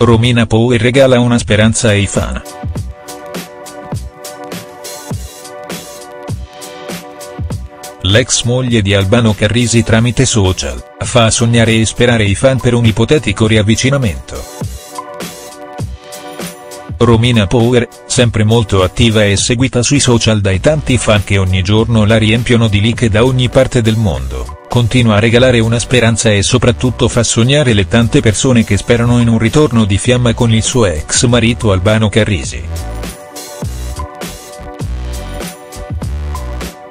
Romina Power regala una speranza ai fan. L'ex moglie di Al Bano Carrisi tramite social, fa sognare e sperare i fan per un ipotetico riavvicinamento. Romina Power, sempre molto attiva e seguita sui social dai tanti fan che ogni giorno la riempiono di like da ogni parte del mondo, continua a regalare una speranza e soprattutto fa sognare le tante persone che sperano in un ritorno di fiamma con il suo ex marito Al Bano Carrisi.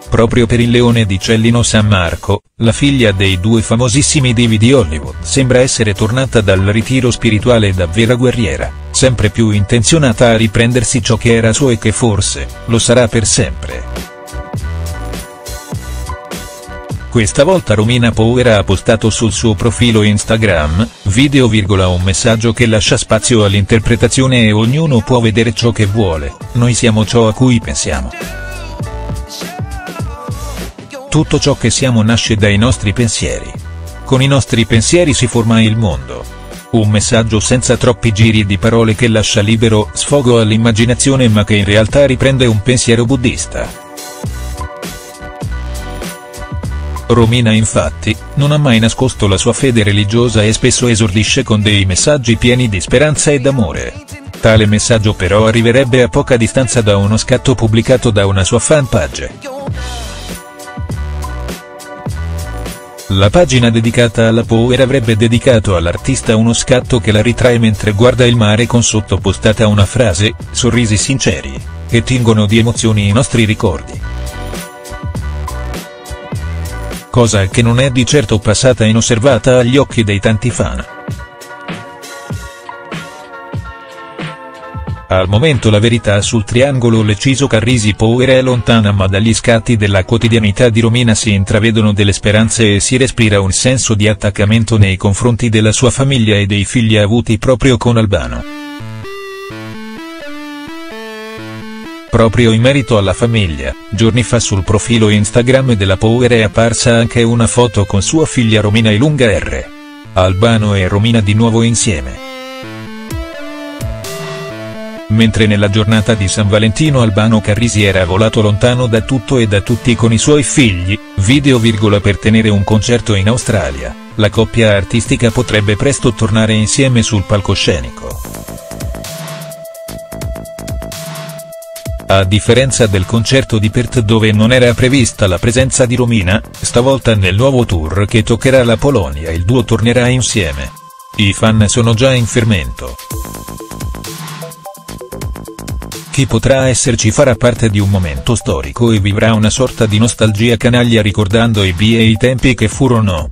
Proprio per il leone di Cellino San Marco, la figlia dei due famosissimi divi di Hollywood sembra essere tornata dal ritiro spirituale davvero guerriera, sempre più intenzionata a riprendersi ciò che era suo e che forse, lo sarà per sempre. Questa volta Romina Power ha postato sul suo profilo Instagram, un messaggio che lascia spazio all'interpretazione e ognuno può vedere ciò che vuole, noi siamo ciò a cui pensiamo. Tutto ciò che siamo nasce dai nostri pensieri. Con i nostri pensieri si forma il mondo. Un messaggio senza troppi giri di parole che lascia libero sfogo all'immaginazione ma che in realtà riprende un pensiero buddista. Romina infatti, non ha mai nascosto la sua fede religiosa e spesso esordisce con dei messaggi pieni di speranza ed amore. Tale messaggio però arriverebbe a poca distanza da uno scatto pubblicato da una sua fanpage. La pagina dedicata alla Power avrebbe dedicato all'artista uno scatto che la ritrae mentre guarda il mare con sottopostata una frase, sorrisi sinceri, che tingono di emozioni i nostri ricordi. Cosa che non è di certo passata inosservata agli occhi dei tanti fan. Al momento la verità sul triangolo Lecciso Carrisi Power è lontana ma dagli scatti della quotidianità di Romina si intravedono delle speranze e si respira un senso di attaccamento nei confronti della sua famiglia e dei figli avuti proprio con Al Bano. Proprio in merito alla famiglia, giorni fa sul profilo Instagram della Power è apparsa anche una foto con sua figlia Romina R. Al Bano e Romina di nuovo insieme. Mentre nella giornata di San Valentino Al Bano Carrisi era volato lontano da tutto e da tutti con i suoi figli, per tenere un concerto in Australia, la coppia artistica potrebbe presto tornare insieme sul palcoscenico. A differenza del concerto di Perth dove non era prevista la presenza di Romina, stavolta nel nuovo tour che toccherà la Polonia il duo tornerà insieme. I fan sono già in fermento. Chi potrà esserci farà parte di un momento storico e vivrà una sorta di nostalgia canaglia ricordando i bei e i tempi che furono.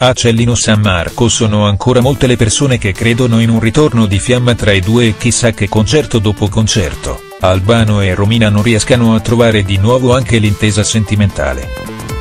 A Cellino San Marco sono ancora molte le persone che credono in un ritorno di fiamma tra i due e chissà che concerto dopo concerto, Al Bano e Romina non riescano a trovare di nuovo anche l'intesa sentimentale.